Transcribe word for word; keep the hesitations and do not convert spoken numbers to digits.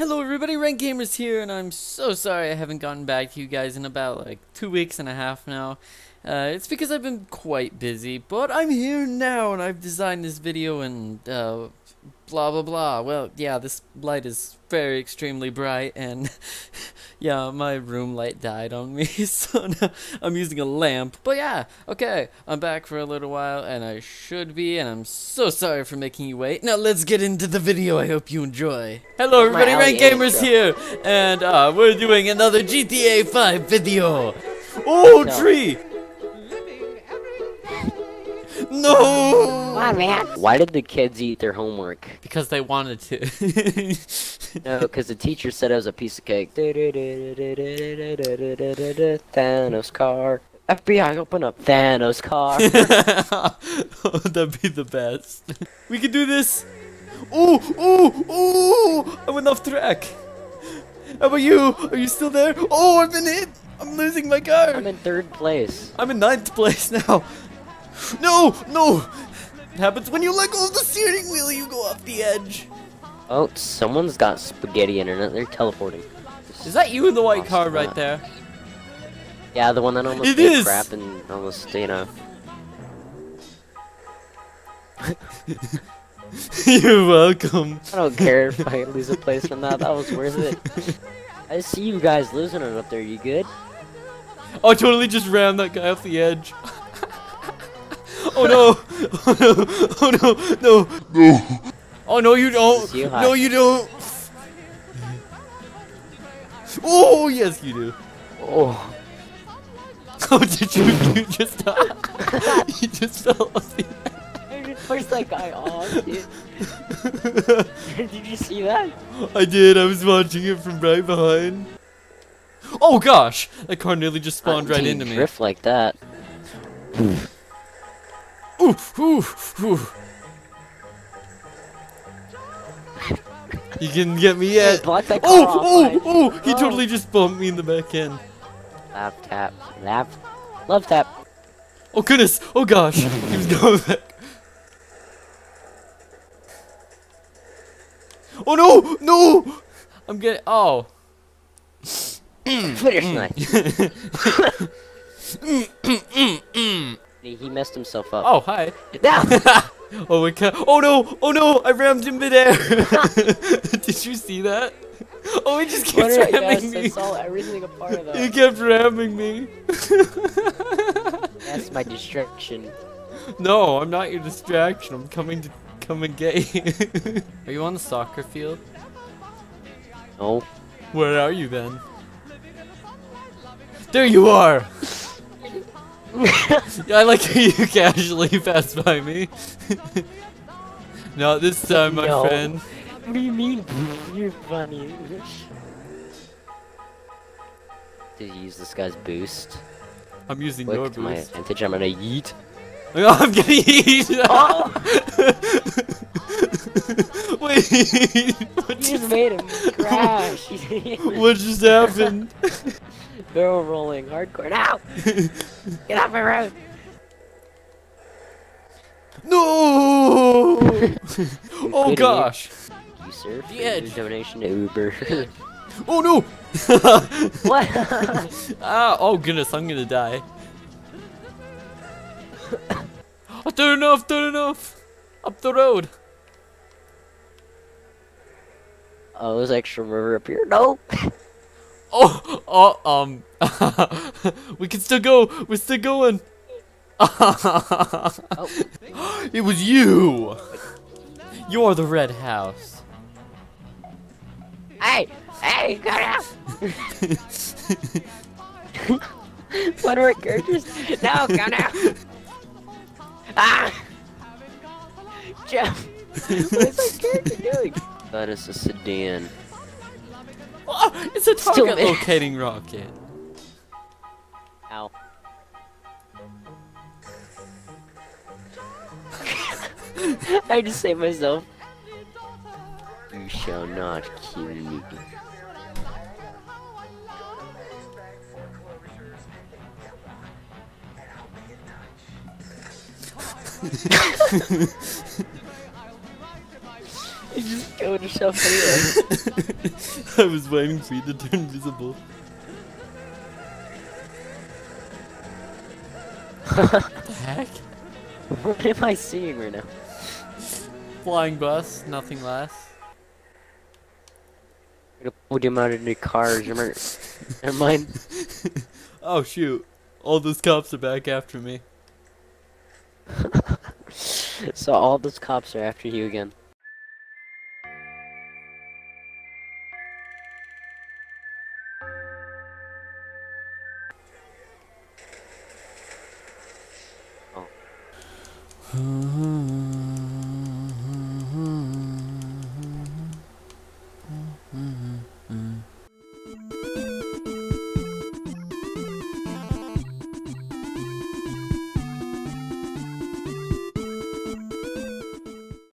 Hello everybody, RankGamers here, and I'm so sorry I haven't gotten back to you guys in about like two weeks and a half now. Uh, it's because I've been quite busy, but I'm here now and I've designed this video and uh, blah blah blah. Well, yeah, this light is very extremely bright and yeah, my room light died on me, so now I'm using a lamp. But yeah, okay, I'm back for a little while and I should be, and I'm so sorry for making you wait. Now let's get into the video. I hope you enjoy. Hello everybody, RankGamers here, and uh, we're doing another G T A five video. Oh, no. Tree! No! Why, man? Why did the kids eat their homework? Because they wanted to. No, because the teacher said it was a piece of cake. Thanos car. F B I, open up Thanos car. Oh, that'd be the best. We can do this. Ooh, ooh, ooh! I went off track. How about you? Are you still there? Oh, I've been hit. I'm losing my car. I'm in third place. I'm in ninth place now. No, no! It happens when you let go of the steering wheel, you go off the edge. Oh, someone's got spaghetti internet. They're teleporting. Is that you in the white car right there? Yeah, the one that almost did crap and almost, you know. You're welcome. I don't care if I lose a place from that. That was worth it. I see you guys losing it up there. You good? Oh, I totally just ran that guy off the edge. Oh no! Oh no! Oh no! No! No! Oh no! You don't! You, no, you don't! Oh yes, you do! Oh! Oh, did you? You just die! You just fell off the edge. I just pushed that guy off, dude. Did you see that? I did. I was watching it from right behind. Oh gosh! That car nearly just spawned right into me. Drift like that. Ooh, ooh, ooh. You didn't get me yet. Oh, oh, oh! He oh. totally just bumped me in the back end. Lap tap, lap, love tap. Oh goodness! Oh gosh! He was going back. Oh no! No! I'm getting. Oh. Finish line. He messed himself up. Oh, hi. No. Oh, we can't. Oh, no. Oh, no. I rammed him midair. Did you see that? Oh, he just kept ramming yes, me. I saw everything apart, though. He kept ramming me. That's my distraction. No, I'm not your distraction. I'm coming to come and get you. Are you on the soccer field? No. Where are you, then? There you are. I like how you casually passed by me. Not this time, my no. friend. What do you mean? You're funny. Did you use this guy's boost? I'm using Click your boost. My advantage. I'm gonna yeet. Oh, I'm gonna yeet. Oh. Wait. What you just made him crash. What just happened? Barrel rolling hardcore now. Get off my road. No! Oh gosh! Thank you, sir, for your donation to Uber. Oh no! What? Ah! Oh goodness! I'm gonna die. Oh, turn off! Turn off! Up the road. Oh, there's extra river up here. No. Oh, oh, um, we can still go. We're still going. Oh. It was you. You're the red house. Hey, hey, go down. One more characters. No, go down. Ah, Jeff. What is that character doing? That is a sedan. Oh, it's a target locating rocket. Ow. I just saved myself. You shall not kill me. You just killed yourself anyway. I was waiting for you to turn invisible. What the heck? What am I seeing right now? Flying bus, nothing less. I'm gonna pull them out of the cars. Never mind. Oh shoot. All those cops are back after me. So all those cops are after you again.